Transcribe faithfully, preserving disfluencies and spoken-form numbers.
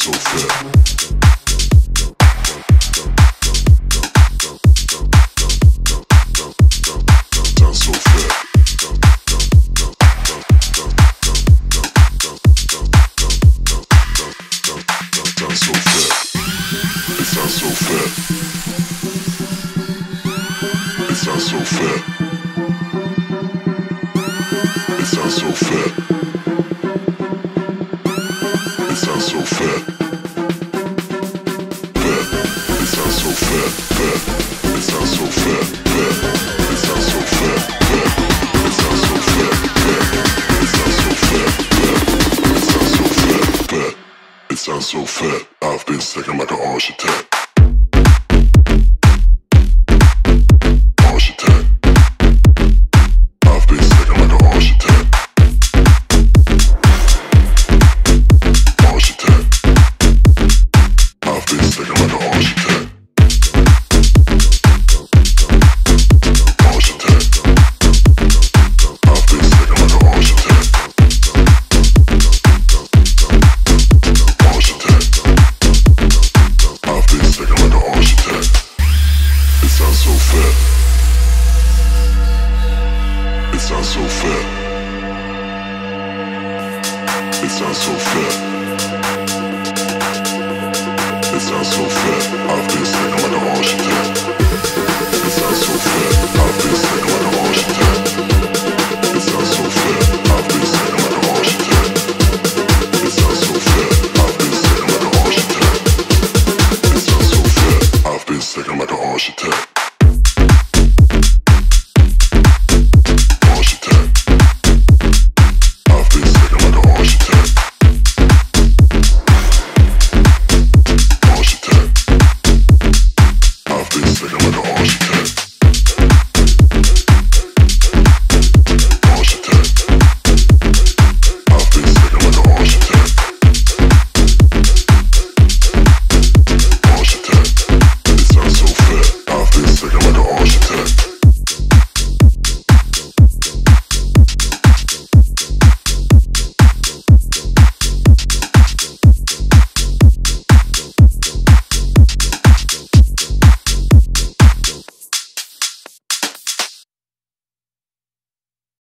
so fair. It sounds so fair. It sounds so fair.